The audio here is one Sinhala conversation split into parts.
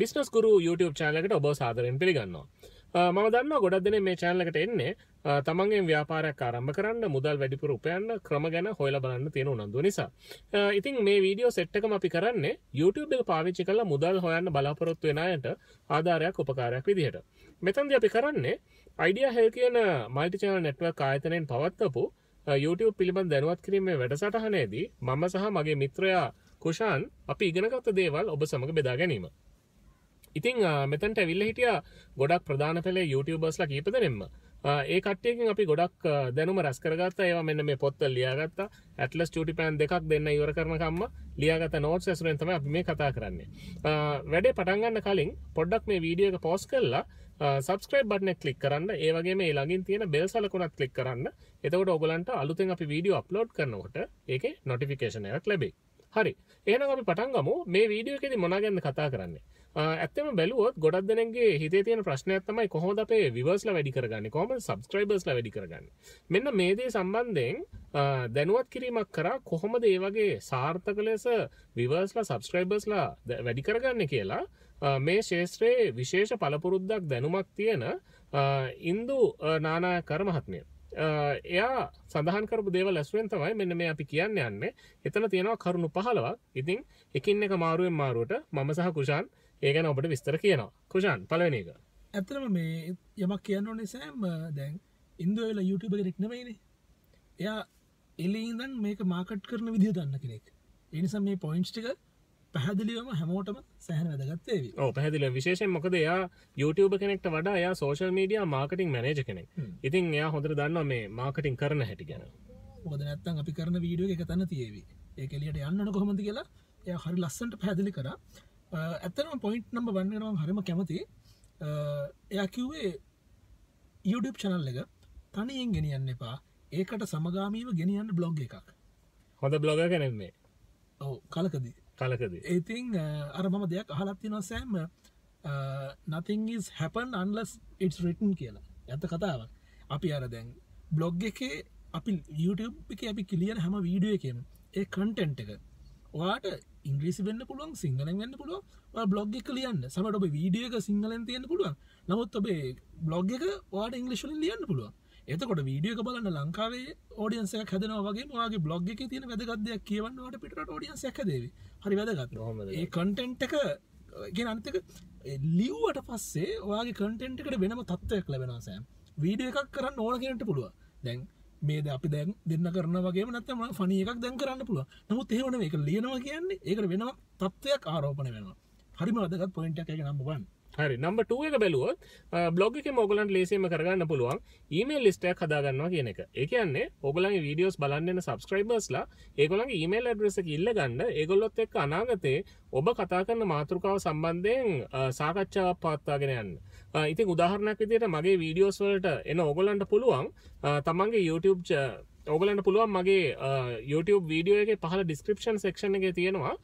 BizNez Guru YouTube channel එකට ඔබ සාදරයෙන් පිළිගන්නවා. මම දන්නවා ගොඩක් දෙනෙක් මේ channel එකට එන්නේ තමන්ගේ ව්‍යාපාරයක් ආරම්භ කරන්න මුදල් වැඩිපුර උපයන්න ක්‍රම ගැන හොයලා බලන්න තියෙන උනන්දුව නිසා. ඉතින් මේ වීඩියෝ සෙට් එකම අපි කරන්නේ YouTube එක පාවිච්චි කරලා මුදල් හොයන්න බලාපොරොත්තු වෙන අයට ආධාරයක් උපකාරයක් විදිහට. මෙතනදී අපි කරන්නේ idea hell කියන multi channel network ආයතනයෙන් පවත්වපු YouTube පිළිබඳ දැනුවත් කිරීමේ වැඩසටහනේදී මම සහ මගේ මිත්‍රයා කුෂාන් අපි ඉගෙනගත් දේවල් ඔබ සමග බෙදා ගැනීම. ඉතින් මෙතනට ඇවිල්ලා හිටියා ගොඩක් ප්‍රධාන පෙළේ YouTubersලා කීප දෙනෙක්ම. ඒ කට්ටියකින් අපි ගොඩක් දැනුම රැස් කරගත්තා. ඒවා මෙන්න මේ පොත්වල ලියාගත්තා. ඇට්ලස් චූටි පෑන් දෙකක් දෙන්න ඉවර කරන කම්ම ලියාගත notes ඇසුරෙන් තමයි අපි මේ කතා කරන්නේ. වැඩේ පටන් ගන්න කලින් පොඩ්ඩක් මේ වීඩියෝ එක pause කරලා subscribe button එක click කරන්න. ඒ වගේම මේ ළඟින් තියෙන bell සලකුණත් click කරන්න. එතකොට ඔයගලන්ට අලුතෙන් අපි වීඩියෝ upload කරනකොට ඒකේ notification එකක් ලැබෙයි. හරි. එහෙනම් අපි පටන් ගමු මේ වීඩියෝ එකේදී මොන ගැනද කතා කරන්නේ. ඇත්තම බැලුවොත් ගොඩක් දෙනෙක්ගේ හිතේ තියෙන ප්‍රශ්නයක් තමයි කොහොමද අපේ viewersලා වැඩි කරගන්නේ කොහොමද subscribersලා වැඩි කරගන්නේ. මෙන්න මේ දේ සම්බන්ධයෙන් දැනුවත් කිරීමක් කරා කොහොමද මේ වගේ සාර්ථක ලෙස viewersලා subscribersලා වැඩි කරගන්නේ කියලා මේ ශාස්ත්‍රයේ විශේෂ පළපුරුද්දක් දැනුමක් තියෙන ඉන්දු නානායක්කර මහත්මිය එයා සඳහන් කරපු දේවල් ඇසුරෙන් තමයි මෙන්න මේ අපි කියන්නේ යන්නේ. එතන තියෙනවා කරුණු 15ක්. ඉතින් එකින් එක මාරුවෙන් මාරුවට මම සහ කුෂාන් ඒ ගැන ඔබට විස්තර කියනවා. කුෂාන් පළවෙනි එක. ඇත්තටම මේ යමක් කියන්න ඕනේ සෑම් දැන් ඉන්දුවේලා YouTuber කෙනෙක් නෙමෙයිනේ. එයා එළින් ඉඳන් මේක මාකට් කරන විදිය දන්න කෙනෙක්. ඒ නිසා මේ පොයින්ට්ස් ටික පැහැදිලිවම හැමෝටම සෑහෙන වැදගත් වේවි. ඔව් පැහැදිලිව විශේෂයෙන් මොකද එයා YouTube කෙනෙක්ට වඩා එයා social media marketing manager කෙනෙක්. ඉතින් එයා හොඳට දන්නවා මේ marketing කරන හැටි ගැන. මොකද නැත්තම් අපි කරන වීඩියෝ එක එකතන තියෙවි. ඒක එළියට යන්න ඕන කොහොමද කියලා එයා හරි ලස්සනට පැහැදිලි කරා. ඇත්තටම point number 1 වෙනවා මම හරිම කැමතියි. එයා කිව්වේ YouTube channel එක තනියෙන් ගෙනියන්න එපා. ඒකට සමගාමීව ගෙනියන්න blog එකක්. හොඳ blogger කෙනෙක් මේ. ඔව් කලකදී ඉතින් අර මම දෙයක් අහලා තියෙනවා Sam nothing is happen unless it's written කියලා. ඇත්ත කතාවක්. අපි අර දැන් blog එකේ අපි YouTube එකේ අපි ලියන හැම වීඩියෝ එකේම ඒ content එක ඔයාට ඉංග්‍රීසි වෙන්න පුළුවන්, සිංහලෙන් වෙන්න පුළුවන්. ඔයා blog එක ලියන්න. සමහරවිට ඔබේ වීඩියෝ එක සිංහලෙන් තියෙන්න පුළුවන්. නමුත් ඔබේ blog එක ඔයාට ඉංග්‍රීසි වලින් ලියන්න පුළුවන්. එතකොට වීඩියෝ එක බලන ලංකාවේ ඔඩියන්ස් එකක් හැදෙනවා වගේම ඔයාගේ blog එකේ තියෙන වැදගත් දේක් කියවන්න ඔයාට පිටරට ඔඩියන්ස් එකක් හැදේවි. හරි වැදගත්. ඒ content එක කියන්නේ අනිත් එක ලිව්වට පස්සේ ඔයාගේ content එකට වෙනම තත්වයක් ලැබෙනවා සෑම්. වීඩියෝ එකක් කරන්න ඕන කෙනෙක්ට පුළුවන්. දැන් මේ අපි දැන් දෙන්න කරනවා වගේම නැත්නම් මම funny එකක් දැන් කරන්න පුළුවන්. නමුත් එහෙම නෙවෙයි. ඒක ලියනවා කියන්නේ ඒකට වෙනම තත්වයක් ආරෝපණය වෙනවා. හරිම වැදගත් point එකක් ඒක number 1. හරි number 2 එක බැලුවොත් blog එකේ ඕගලන්ට ලේසියෙන්ම කරගන්න පුළුවන් email list එකක් හදා ගන්නවා කියන එක. ඒ කියන්නේ ඕගලන්ගේ videos බලන්න යන subscribersලා ඒගොල්ලන්ගේ email address එක ඉල්ල ගන්න. ඒගොල්ලොත් එක්ක අනාගතේ ඔබ කතා කරන මාතෘකාව සම්බන්ධයෙන් සාකච්ඡාවක් පවත්වාගෙන යන්න. ඉතින් උදාහරණයක් විදිහට මගේ videos වලට එන ඕගලන්ට පුළුවන් තමන්ගේ YouTube ඕගලන්ට පුළුවන් මගේ YouTube video එකේ පහළ description section එකේ තියෙනවා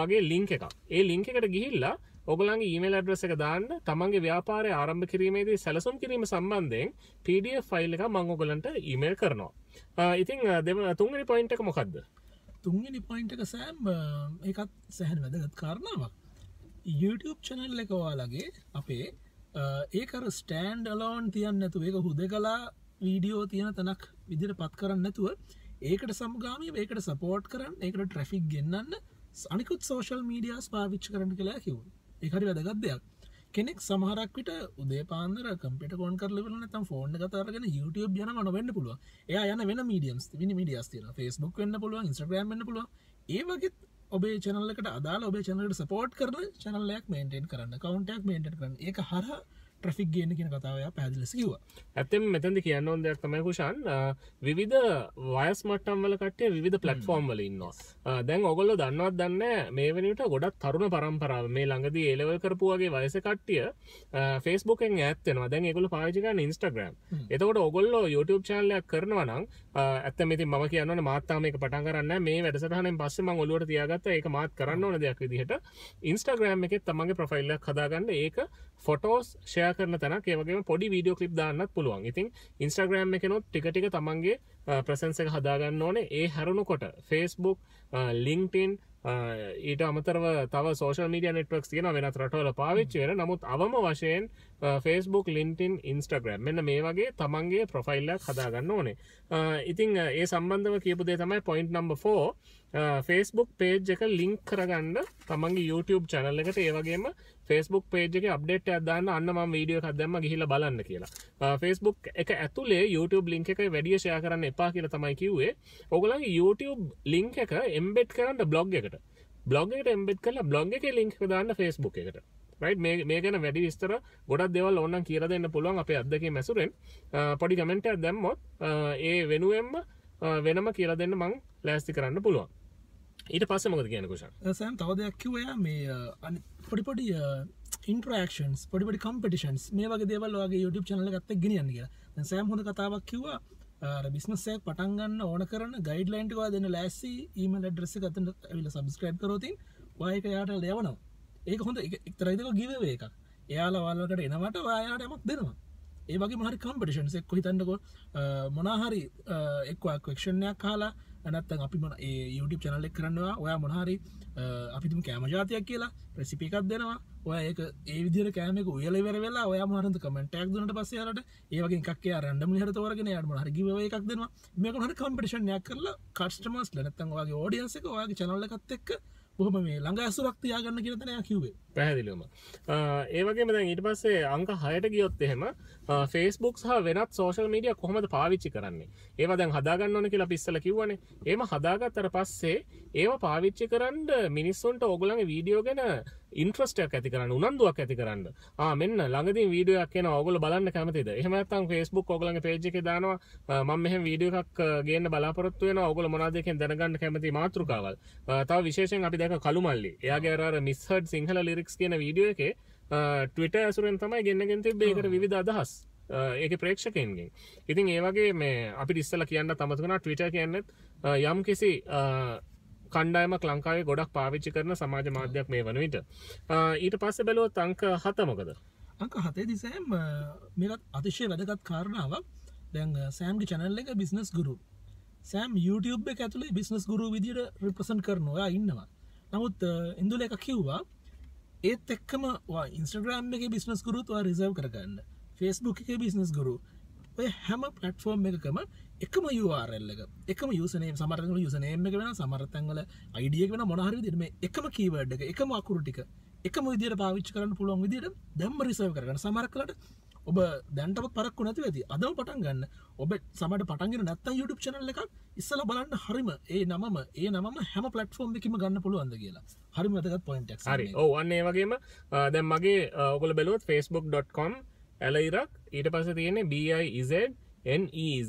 මගේ link එකක්. ඒ link එකට ගිහිල්ලා ඔගලන්ගේ ඊමේල් ඇඩ්‍රස් එක දාන්න තමන්ගේ ව්‍යාපාරය ආරම්භ කිරීමේදී සැලසුම් කිරීම සම්බන්ධයෙන් PDF ෆයිල් එකක් මම ඔයගලන්ට ඊමේල් කරනවා. ඉතින් තුන්වෙනි පොයින්ට් එක මොකද්ද? තුන්වෙනි පොයින්ට් එක සෑම් ඒකත් සෑහෙන වැදගත් කාරණාවක්. YouTube channel එක ඔයාලගේ අපේ ඒක අර stand alone තියන්න නැතුව ඒක හුදකලා වීඩියෝ තියෙන තැනක් විදිහට පත් කරන්න නැතුව ඒකට සමගාමීව ඒකට support කරන්න ඒකට traffic ගෙන්නන්න අනිකුත් social medias පාවිච්චි කරන්න කියලා කිව්වා. ඒක හරි වැදගත් දෙයක්. කෙනෙක් සමහරක් විට උදේ පාන්දර කම්පියුටර් එක ඔන් කරලා ඉවර නැත්නම් ෆෝන් එක අරගෙන YouTube යනවා නොවෙන්න පුළුවන්. එයා යන වෙන මීඩියම්ස් තියෙනවා. Facebook වෙන්න පුළුවන්, Instagram වෙන්න පුළුවන්. ඒ වගේත් ඔබේ channel එකට අදාළ ඔබේ channel එකට support කරන channel එකක් maintain කරන්න, account එකක් maintain කරන්න. ඒක හරහා traffic ගේන්න කියන කතාව එයා පැහැදිලිව කිව්වා. ඇත්තෙන්ම මෙතනදී කියන්න ඕන දෙයක් තමයි කුෂාන් විවිධ වයස් මට්ටම් වල කට්ටිය විවිධ platform වල ඉන්නවා. දැන් ඔයගොල්ලෝ දන්නවත් දන්නේ නැහැ මේ වෙනුවට ගොඩක් තරුණ පරම්පරාව මේ ළඟදී A level කරපු වගේ වයසේ කට්ටිය Facebook එකෙන් ඈත් වෙනවා. දැන් ඒගොල්ලෝ පාවිච්චි කරන්නේ Instagram. එතකොට ඔයගොල්ලෝ YouTube channel එකක් කරනවා නම් ඇත්තම ඉතින් මම කියනවනේ මාත් තාම මේක පටන් ගන්න නැහැ. මේ වැඩසටහනෙන් පස්සේ මම ඔළුවට තියාගත්තා ඒක මාත් කරන්න ඕන දෙයක් විදිහට Instagram එකේ තමන්ගේ profile එකක් හදාගන්න. ඒක photos share කරන තැනක් ඒ වගේම පොඩි වීඩියෝ ක්ලිප් දාන්නත් පුළුවන්. ඉතින් Instagram එකේනොත් ටික ටික තමන්ගේ presence එක හදා ගන්න ඕනේ. ඒ හැරුණකොට Facebook, LinkedIn ඊට අමතරව තව social media networks තියෙනවා වෙනත් රටවල පාවිච්චි වෙන. නමුත් අවම වශයෙන් Facebook, LinkedIn, Instagram මෙන්න මේ වගේ තමන්ගේ profile එකක් හදා ගන්න ඕනේ. ඉතින් ඒ සම්බන්ධව කියපු දේ තමයි point number 4 Facebook page එක link කරගන්න තමන්ගේ YouTube channel එකට ඒ වගේම Facebook page එකේ update එකක් දාන්න අන්න මම video එකක් දැම්ම ගිහිල්ලා බලන්න කියලා. Facebook එක ඇතුලේ YouTube link එක වැඩි share කරන්න එපා කියලා තමයි කිව්වේ. ඔයගොල්ලන්ගේ YouTube link එක embed කරන්න blog එකට. blog එකට embed කරලා blog එකේ link එක දාන්න Facebook එකට. right මේ ගැන වැඩි විස්තර ගොඩක් දේවල් ඕනනම් කියලා දෙන්න පුළුවන් අපේ අද්දකේ මැසුරෙන්. පොඩි comment එකක් දැම්මොත් ඒ වෙනුවෙන්ම වෙනම කියලා දෙන්න මම ලෑස්ති කරන්න පුළුවන්. ඊට පස්සේ මොකද කියන්නේ කුෂාන්? සෑම් තව දෙයක් කිව්වා මේ පොඩි පොඩි interactions පොඩි පොඩි competitions මේ වගේ දේවල් ඔයාගේ YouTube channel එකත් එක්ක ගෙනියන්න කියලා. දැන් සෑම් හොඳ කතාවක් කිව්වා අර business එකක් පටන් ගන්න ඕන කරන guideline ටික ඔයා දෙන්න ලෑස්ති email address එක අතන ඇවිල්ලා subscribe කරොත් ඔයා ඒක යාට ලැබනවා. ඒක හොඳ එක්තරා විදිහක giveaway එකක්. එයාලා ඔයාලට එනවට ඔයා යාට යමක් දෙනවා. ඒ වගේ මොන හරි competitions එකක් හිතන්නකෝ මොන හරි එක්කෝ question එකක් අහලා නැත්නම් අපි මොන ඒ YouTube channel එක කරනවා ඔයා මොන හරි අපි තුමු කෑම જાතියක් කියලා recipe එකක් දෙනවා ඔයා ඒක ඒ විදිහට කෑම එක උයලා ඉවර වෙලා ඔයා මොන හරිද comment එකක් දුන්නට පස්සේ යාලට ඒ වගේ එකක් එයා randomly හරි තෝරගෙන යාට මොන හරි giveaway එකක් දෙනවා මේක මොන හරි competition එකක් කරලා customers ලා නැත්නම් ඔයාගේ audience එක ඔයාගේ channel එකත් එක්ක බොහොම මේ ළඟ ඇසුරක් තියාගන්න කියලා තමයි කිව්වේ පැහැදිලිවම. ඒ වගේම දැන් ඊට පස්සේ අංක 6ට ගියොත් එහෙම Facebook සහ වෙනත් social media කොහොමද පාවිච්චි කරන්නේ? ඒවා දැන් හදා ගන්න ඕන කියලා අපි ඉස්සෙල්ලා කිව්වනේ. එහෙම හදාගත්තට පස්සේ ඒවා පාවිච්චි කරන් මිනිස්සුන්ට ඕගොල්ලන්ගේ වීඩියෝ ගැන interest එකක් ඇති කරන්න, උනන්දුවක් ඇති කරන්න. මෙන්න ළඟදී වීඩියෝ එකක් එනවා. ඕගොල්ලෝ බලන්න කැමතිද? එහෙම නැත්නම් Facebook ඕගොල්ලන්ගේ page එකේ දානවා. මම මෙහෙම වීඩියෝ එකක් ගේන්න බලාපොරොත්තු වෙනවා. ඕගොල්ලෝ මොනවද එකෙන් දැනගන්න කැමති මාතෘකාවල්. තව විශේෂයෙන් අපි දැක්ක කලු මල්ලි. එයාගේ අර misheard සිංහල lyrics කියන වීඩියෝ එකේ Twitter ඇසුරෙන් තමයි ගෙන්නගෙන තිබ්බේ ඒකට විවිධ අදහස්. ඒක ප්‍රේක්ෂකයන්ගෙන්. ඉතින් ඒ වගේ මේ අපිට ඉස්සලා කියන්න අමතක කරනවා Twitter කියන්නේ යම් කිසි කණ්ඩායමක් ලංකාවේ ගොඩක් පාවිච්චි කරන සමාජ මාධ්‍යයක් මේ වන විට. ඊට පස්සේ බැලුවොත් අංක 7 මොකද? අංක 7 දී සෑම් මේකත් අතිශය වැදගත් කාරණාවක්. දැන් සෑම්ගේ channel එක BizNez Guru. සෑම් YouTube එක ඇතුලේ BizNez Guru විදියට represent කරනවා ඉන්නවා. නමුත් ඉන්දුල එක කිව්වා ඒත් එක්කම ඔය Instagram එකේ BizNez Guruත් ඔය reserve කරගන්න. Facebook එකේ BizNez Guru. ඔය හැම platform එකකම එකම URL එක එකම username සමහර තැන්වල username එක වෙනවා සමහර තැන්වල ID එක වෙනවා මොන හරි විදිහට මේ එකම keyword එක එකම අකුරු ටික එකම විදිහට පාවිච්චි කරන්න පුළුවන් විදිහට දැම්ම රිසර්ව් කරගන්න සමහර කලකට ඔබ දැන්ටම පරක්කු නැතුව ඇති අදම පටන් ගන්න ඔබ සමහරට පටන් ගන්න නැත්නම් YouTube channel එකක් ඉස්සලා බලන්න හරිම ඒ නමම හැම platform එකකින්ම ගන්න පුළුවන්ද කියලා හරිම වැදගත් point එකක් හරි ඔව් අන්න ඒ වගේම දැන් මගේ ඔයගොල්ලෝ බලුවොත් facebook.com ඇලයිරක් ඊට පස්සේ තියෙන්නේ BIZ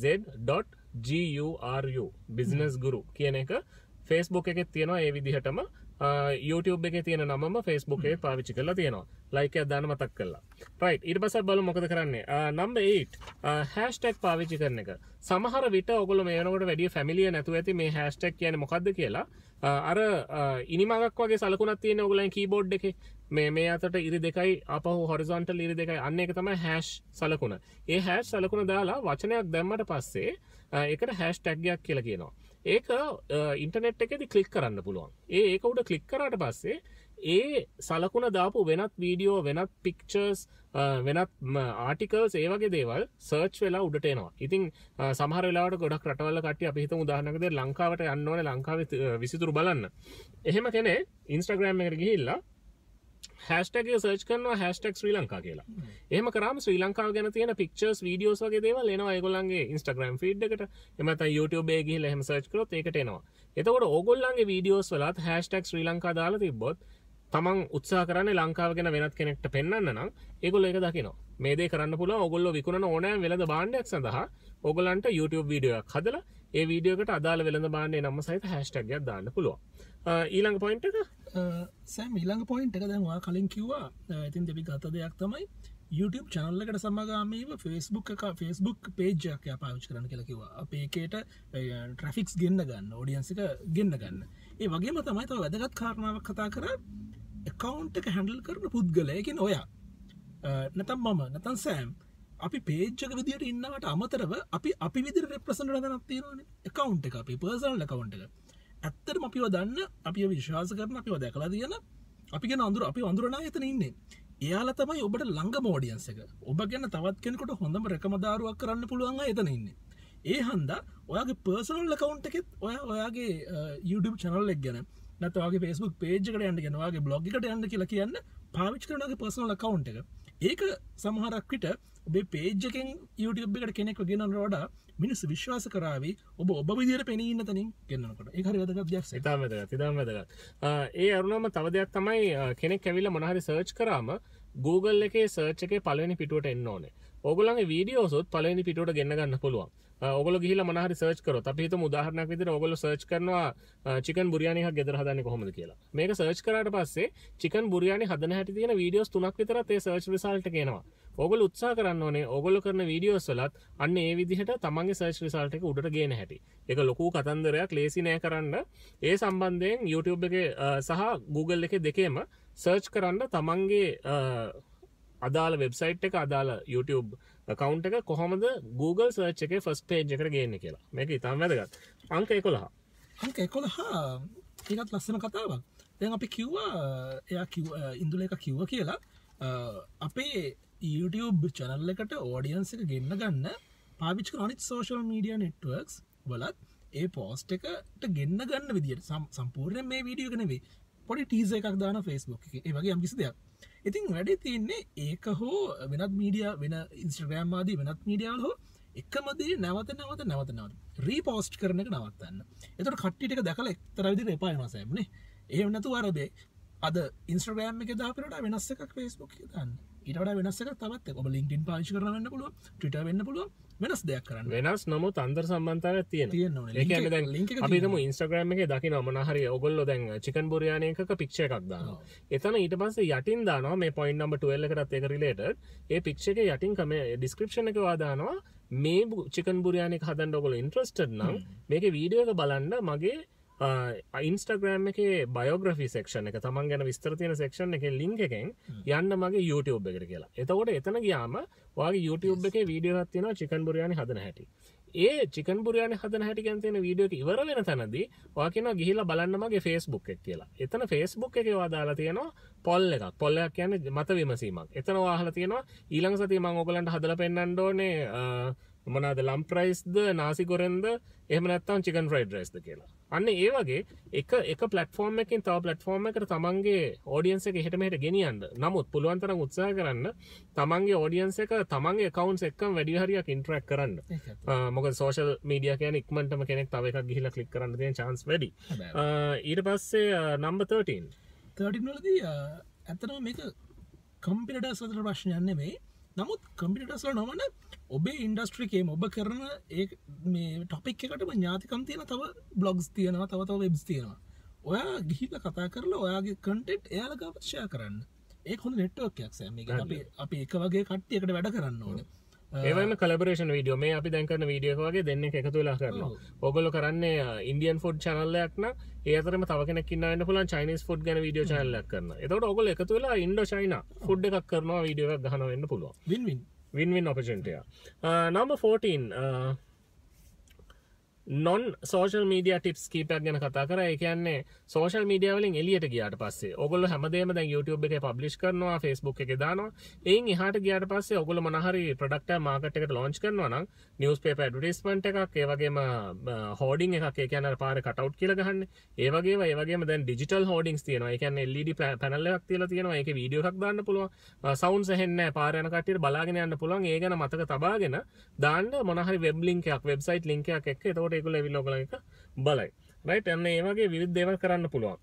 nez.guru BizNez Guru කියන එක Facebook එකේ තියෙනවා ඒ විදිහටම YouTube එකේ තියෙන නමම Facebook එකේ පාවිච්චි කරලා තියෙනවා like එකක් දාන්න මතක් කරලා right ඊට පස්සේ බලමු මොකද කරන්නේ number 8 hashtag පාවිච්චි කරන එක සමහර විට ඔයගොල්ලෝ මේ වෙනකොට වැඩි ෆැමිලිය නැතුව ඇති මේ hashtag කියන්නේ මොකද්ද කියලා අර ඉනිමඟක් වගේ සලකුණක් තියෙන ඔයගොල්ලන්ගේ keyboard එකේ මේ අතට ඉරි දෙකයි අපහු හොරිසොන්ටල් ඉරි දෙකයි අන්න ඒක තමයි හැෂ් සලකුණ. ඒ හැෂ් සලකුණ දාලා වචනයක් දැම්මට පස්සේ ඒකට හැෂ්ටැග් එකක් කියලා කියනවා. ඒක ඉන්ටර්නෙට් එකේදී ක්ලික් කරන්න පුළුවන්. ඒක උඩ ක්ලික් කරාට පස්සේ ඒ සලකුණ දාපු වෙනත් වීඩියෝ වෙනත් පික්චර්ස් වෙනත් ආටිකල්ස් ඒ වගේ දේවල් සර්ච් වෙලා උඩට එනවා. ඉතින් සමහර වෙලාවට ගොඩක් රටවල කට්ටිය අපි හිතමු උදාහරණයක් විදිහට ලංකාවට යන්න ඕනේ ලංකාවේ විසිතුරු බලන්න. එහෙම කෙනෙක් Instagram එකට ගිහිල්ලා hashtag එක search කරනවා #srilanka කියලා. එහෙම කරාම ශ්‍රී ලංකාව ගැන තියෙන pictures videos වගේ දේවල් එනවා ඒගොල්ලන්ගේ Instagram feed එකට. එහෙම නැත්නම් YouTube එකේ ගිහිල්ලා එහෙම search කරොත් ඒකට එනවා. එතකොට ඕගොල්ලන්ගේ videos වලත් #srilanka දාලා තිබ්බොත් තමන් උත්සාහ කරන්නේ ලංකාව ගැන වෙනත් කෙනෙක්ට පෙන්වන්න නම් ඒගොල්ලෝ ඒක දකිනවා. මේ දේ කරන්න පුළුවන් ඕගොල්ලෝ විකුණන ඕනෑම වෙළඳ භාණ්ඩයක් සඳහා ඕගොල්ලන්ට YouTube video එකක් හදලා ඒ video එකට අදාළ වෙළඳ භාණ්ඩේ නම සහිත hashtag එකක් දාන්න පුළුවන්. ඊළඟ point එක සෑම් ඊළඟ point එක දැන් ඔයා කලින් කිව්වා ඉතින් දෙවි ගත දෙයක් තමයි YouTube channel එකට සමගාමීව Facebook page එකක් පාවිච්චි කරන්න කියලා කිව්වා. අපි ඒකේට traffics ගෙන්න ගන්න, audience එක ගෙන්න ගන්න. ඒ වගේම තමයි තව වැදගත් කාරණාවක් කතා කරා account එක handle කරන පුද්ගලයා. ඒ කියන්නේ ඔයා. නැත්නම් මම, නැත්නම් සෑම්. අපි page එක විදියට ඉන්නවට අමතරව අපි විදියට represent කරන දණක් තියෙනවානේ. account එක, අපේ personal account එක. ඇත්තටම අපිව දන්න, අපිව විශ්වාස කරන, අපිව දැකලා තියෙන, අපි ගැන අඳුර, අපි වඳුරනා එතන ඉන්නේ. එයාලා තමයි ඔබට ළඟම ඔඩියන්ස් එක. ඔබ ගැන තවත් කෙනෙකුට හොඳම රෙකමදාරුවක් කරන්න පුළුවන් අය එතන ඉන්නේ. ඒ හන්දා ඔයාගේ පර්සනල් account එකෙත්, ඔයාගේ YouTube channel එක ගැන, නැත්නම් ඔයාගේ Facebook page එකට යන්න කියන, ඔයාගේ blog එකට යන්න කියලා කියන්න, පාවිච්චි කරන ඔයාගේ personal account එක. ඒක සමහරක් විට ඔබේ page එකෙන් YouTube එකට කෙනෙක් ගෙනනන වඩා මිනිස්සු විශ්වාස කරાવી ඔබ විදියට පෙනී ඉන්න තනින් ගෙනනකොට ඒක හරි වැදගත් දෙයක්. ඉතාම වැදගත්. ඒ අරුණම තව දෙයක් තමයි කෙනෙක් ඇවිල්ලා මොන හරි search කරාම Google එකේ search එකේ පළවෙනි පිටුවට එන්න ඕනේ. ඕගොල්ලන්ගේ videos උත් පළවෙනි පිටුවට ගෙන්න ගන්න පුළුවන්. ඕගොල්ලෝ ගිහිල්ලා මොන හරි search කරොත් අපි හිතමු උදාහරණයක් විදිහට ඕගොල්ලෝ search කරනවා chicken biryani එකක් ගෙදර හදන්නේ කොහොමද කියලා. මේක search කරාට පස්සේ chicken biryani හදන හැටි තියෙන videos 3ක් විතරත් ඒ search result එක එනවා. ඕගොල්ලෝ උත්සාහ කරන්න ඕනේ ඕගොල්ලෝ කරන videos වලත් අන්න ඒ විදිහට තමන්ගේ search result එක උඩට ගේන හැටි. ඒක ලොකු කතන්දරයක් ලේසි නෑ කරන්න. ඒ සම්බන්ධයෙන් YouTube එකේ සහ Google එකේ දෙකේම search කරන්න තමන්ගේ අදාළ website එක අදාළ YouTube account එක කොහොමද Google search එකේ first page එකට ගේන්නේ කියලා. මේක ඉතාම වැදගත්. අංක 11. අංක 11. ඒකත් ලස්සන කතාවක්. දැන් අපි කිව්වා එයා ඉන්දුලේක කිව්වා කියලා අපේ YouTube channel එකට audience එක ගෙන්න ගන්න පාවිච්චි කරන අනිත් social media networks වලත් ඒ post එකට ගෙන්න ගන්න විදියට සම්පූර්ණයෙන් මේ වීඩියෝ එක නෙවෙයි පොඩි teaser එකක් දාන Facebook එකේ. ඒ වගේ යම්කිසි දෙයක්. ඉතින් වැඩි තියෙන්නේ ඒක හෝ වෙනත් මීඩියා වෙන Instagram ආදී වෙනත් මීඩියා වල හෝ එකම දේ නැවත රීපෝස්ට් කරන එක නවත්තන්න. ඒතකොට කට්ටියට ඒක දැකලා එක්තරා විදිහට එපා වෙනවා සෑම නේ. එහෙම නැතුව අර මේ අද Instagram එකේ දාපු වලට වෙනස් එකක් Facebook එකේ දාන්න. ඊට වඩා වෙනස් එකක් තවත් එක. ඔබ LinkedIn පාවිච්චි කරලා වෙන්න පුළුවන්, Twitter වෙන්න පුළුවන්. වෙනස් දෙයක් කරන්න. වෙනස් නමුත් අන්තර් සම්බන්ධතාවයක් තියෙනවා. ඒ කියන්නේ දැන් අපි හිතමු Instagram එකේ දකින්න මොන හරි ඔයගොල්ලෝ දැන් chicken biryani එකක picture එකක් දානවා. එතන ඊට පස්සේ යටින් දානවා මේ point number 12 එකටත් ඒක related. ඒ picture එකේ යටින් description එකේ වා දානවා මේ chicken biryani එක හදන්න ඔයගොල්ලෝ interested නම් මේකේ video එක බලන්න මගේ Instagram එකේ biography section එක තමන් ගැන විස්තර තියෙන section එකේ link එකෙන් යන්න මගේ YouTube එකට කියලා. එතකොට එතන ගියාම ඔයාගේ YouTube එකේ video එකක් තියෙනවා chicken biryani හදන හැටි. ඒ chicken biryani හදන හැටි ගැන තියෙන video එක ඉවර වෙන තැනදී ඔයා කියනවා ගිහිල්ලා බලන්න මගේ Facebook එක කියලා. එතන Facebook එකේ ඔයා දාලා තියෙනවා poll එකක්. poll එකක් කියන්නේ මත විමසීමක්. එතන ඔයා අහලා තියෙනවා ඊළඟ සතියේ මම ඔයගලන්ට හදලා පෙන්නන්න ඕනේ මොනවාද ලම්ප් රයිස්ද නාසි ගොරෙන්ද එහෙම නැත්නම් chicken fried riceද කියලා. අන්න ඒ වගේ එක platform එකකින් තව platform එකකට තමන්ගේ audience එක එහෙට මෙහෙට ගෙනියන්න. නමුත් පුළුවන් තරම් උත්සාහ කරන්න තමන්ගේ audience එක තමන්ගේ accounts එක්කම වැඩි හරියක් interact කරන්න. මොකද social media කියන්නේ ඉක්මනටම කෙනෙක් තව එකක් ගිහිලා click කරන්න තියෙන chance වැඩි. ඊට පස්සේ number 13. 13 වලදී ඇත්තටම මේක competitors අතර ප්‍රශ්නයක් නෙමෙයි. නමුත් competitors වල නොවන ඔබේ ඉන්ඩස්ට්‍රි එකේම ඔබ කරන ඒ මේ ටොපික් එකටම ඥාතිකම් තියෙන තව බ්ලොග්ස් තියෙනවා තව වෙබ්ස් තියෙනවා. ඔයා ගිහිල්ලා කතා කරලා ඔයාගේ කන්ටෙන්ට් එයාලා ගාවට ෂෙයා කරන්න. ඒක හොඳ network එකක් සෑම. මේක අපි එක වගේ කට්ටියකට වැඩ කරන්න ඕනේ. ඒ වගේම collaboration video මේ අපි දැන් කරන video එක වගේ දෙන්නෙක් එකතු වෙලා කරනවා. ඕගොල්ලෝ කරන්නේ Indian food channel එකක් නම් ඒ අතරම තව කෙනෙක් ඉන්නවා වෙන්න පුළුවන් Chinese food ගැන video channel එකක් කරනවා. එතකොට ඕගොල්ලෝ එකතු වෙලා Indo China food එකක් කරනවා video එකක් ගහනවා වෙන්න පුළුවන්. Win win. Win-win opportunity. Number 14. Non-social media tips කීපයක් ගැන කතා කරා. ඒ කියන්නේ social media වලින් එළියට ගියාට පස්සේ ඔයගොල්ලෝ හැමදේම දැන් YouTube එකේ publish කරනවා, Facebook එකේ දානවා. එයින් එහාට ගියාට පස්සේ ඔයගොල්ලෝ මොන හරි product එකක් market එකට launch කරනවා නම් newspaper advertisement එකක්, ඒ වගේම hoarding එකක්, ඒ කියන්නේ අර පාරේ cut out කියලා ගහන්නේ. ඒ වගේම දැන් digital hoardings තියෙනවා. ඒ කියන්නේ LED panel එකක් තියලා තියෙනවා. ඒකේ video එකක් දාන්න පුළුවන්. sounds ඇහෙන්නේ නැහැ. පාරේ යන කට්ටියට බලාගෙන යන්න පුළුවන්. ඒ ගැන මතක තබාගෙන දාන්න මොන හරි web link එකක්, website link එකක් එක්ක. ඒතකොට ඒගොල්ලෝ ඇවිල්ලා ඔයගලන් එක බලයි. රයිට්. එන්න මේ වගේ විවිධ දේවල් කරන්න පුළුවන්.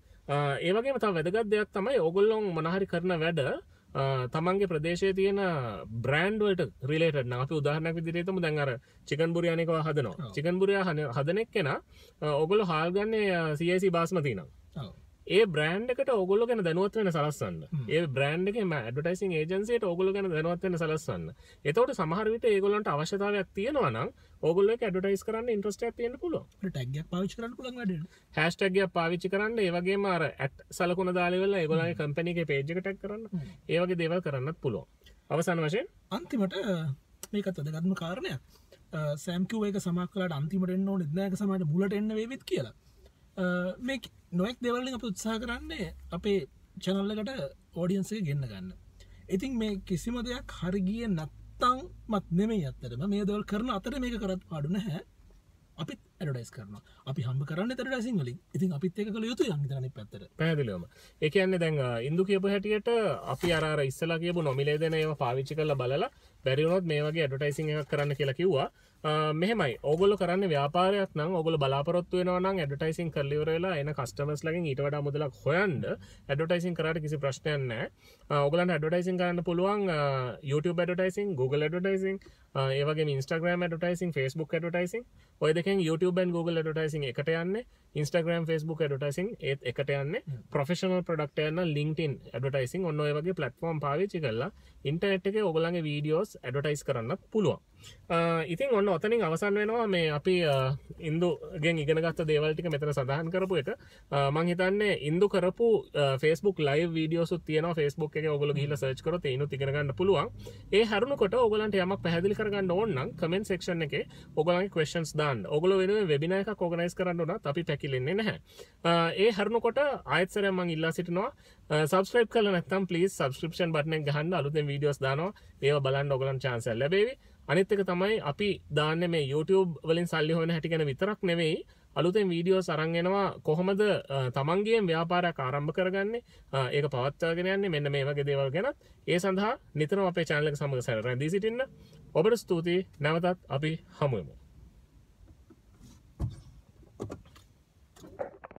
ඒ වගේම තව වැදගත් දෙයක් තමයි ඕගොල්ලෝ මොන හරි කරන වැඩ තමන්ගේ ප්‍රදේශයේ තියෙන බ්‍රෑන්ඩ් වලට රිලේටඩ් නම් අපි උදාහරණයක් විදිහට හිතමු දැන් අර chicken biryani එක හදනවා. chicken biryani හදන එක්කෙනා ඕගොල්ලෝ හාල් ගන්න CIC බාස්මති නම්. ඔව්. ඒ බ්‍රෑන්ඩ් එකට ඕගොල්ලෝ ගැන දැනුවත් වෙන සලස්වන්න. ඒ බ්‍රෑන්ඩ් එකේ ඇඩ්වර්ටයිසින් ඒජන්සියට ඕගොල්ලෝ ගැන දැනුවත් වෙන සලස්වන්න. එතකොට සමහර විට ඒගොල්ලන්ට අවශ්‍යතාවයක් තියෙනවා නම් ඕගොල්ලෝ එක ඇඩ්වර්ටයිස් කරන්න ඉන්ට්‍රස්ට් එකක් තියෙන්න පුළුවන්. ටැග් එකක් පාවිච්චි කරන්න පුළුවන් වැඩේට. හැෂ්ටැග් එකක් පාවිච්චි කරන්න, ඒ වගේම අර ඇට් සලකුණ දාලා ඉවරලා ඒගොල්ලන්ගේ කම්පැනි එකේ page එක ටැග් කරන්න. ඒ වගේ දේවල් කරන්නත් පුළුවන්. අවසාන වශයෙන් අන්තිමට මේකත් වැදගත්ම කාරණයක්. සෑම් කිව් එක සමාක් කරලාට අන්තිමට එන්න ඕනේ නැත්නම් ඒක සමායට මුලට එන්න වේවිත් කියලා. මේක නොඑක් දේවල් වලින් අපි උත්සාහ කරන්නේ අපේ channel එකට audience එක ගෙන්න ගන්න. ඉතින් මේ කිසිම දෙයක් හරි ගියේ නැත්තම්වත් නෙමෙයි අත්‍තරම මේ දේවල් කරන අතර මේක කරත් පාඩු නැහැ. අපිත් ඇඩ්වර්ටයිස් කරනවා. අපි හම්බ කරන්නේ ඇඩ්වර්ටයිසින් වලින්. ඉතින් අපිත් ඒක කළ යුතුයි නම් ඉතින් අනිත් පැත්තට. පැහැදිලිවම. ඒ කියන්නේ දැන් ඉන්දු කියපු හැටියට අපි අර ඉස්සලා කියපු නොමිලේ දෙන ඒවා පාවිච්චි කරලා බලලා බැරි වුණොත් මේ වගේ ඇඩ්වර්ටයිසින් එකක් කරන්න කියලා කිව්වා. මෙහෙමයි ඕගොල්ලෝ කරන්නේ ව්‍යාපාරයක් නම් ඕගොල්ලෝ බලාපොරොත්තු වෙනවා නම් ඇඩ්වර්ටයිසින් කරලා ඉවර වෙලා එන කස්ටමර්ස් ලගෙන් ඊට වඩා මුදලක් හොයන්න ඇඩ්වර්ටයිසින් කරාට කිසි ප්‍රශ්නයක් නැහැ. ඕගොල්ලන්ට ඇඩ්වර්ටයිසින් කරන්න පුළුවන් YouTube ඇඩ්වර්ටයිසින්, Google ඇඩ්වර්ටයිසින්, ඒ වගේම Instagram ඇඩ්වර්ටයිසින්, Facebook ඇඩ්වර්ටයිසින්. ඔය දෙකෙන් YouTube and Google ඇඩ්වර්ටයිසින් එකට යන්නේ, Instagram Facebook ඇඩ්වර්ටයිසින් ඒත් එකට යන්නේ, professional product එකන LinkedIn ඇඩ්වර්ටයිසින් ඔන්න ඔය වගේ platform පාවිච්චි කරලා ඉන්ටර්නෙට් එකේ ඕගොල්ලන්ගේ videos ඇඩ්වර්ටයිස් කරන්නත් පුළුවන්. ඉතින් ඔන්න ඔතනින් අවසන් වෙනවා මේ අපි ඉන්දුගෙන් ඉගෙන ගත්ත දේවල් ටික මෙතන සඳහන් කරපු එක. මම හිතන්නේ ඉන්දු කරපු Facebook live videos උත් තියෙනවා Facebook එකේ ඕගොල්ලෝ ගිහිල්ලා search කරොත් ඒනොත් ඉගෙන ගන්න පුළුවන්. ඒ හරිනකොට ඕගොල්ලන්ට යමක් පැහැදිලි කරගන්න ඕන නම් comment section එකේ ඕගොල්ලන්ගේ questions දාන්න. ඕගොල්ලෝ වෙනුවෙන් webinar එකක් organize කරන්න උනත් අපි පැකිලෙන්නේ නැහැ. ඒ හරිනකොට ආයෙත් සරයක් මම ඉල්ලා සිටිනවා subscribe කරලා නැත්නම් please subscription button එක ගහන්න අලුතෙන් videos දානවා. ඒවා බලන්න ඕගොල්ලන්ට chance එක ලැබෙවි. අනිත් එක තමයි අපි දාන්නේ මේ YouTube වලින් සල්ලි හොයන හැටි ගැන විතරක් නෙවෙයි අලුතෙන් වීඩියෝස් අරන් එනවා කොහොමද තමන්ගේම ව්‍යාපාරයක් ආරම්භ කරගන්නේ ඒක පවත්වාගෙන යන්නේ මෙන්න මේ වගේ දේවල් ගැන ඒ සඳහා නිතරම අපේ channel එක සමග සැරදී සිටින්න ඔබට ස්තුතියි නැවතත් අපි හමු වෙමු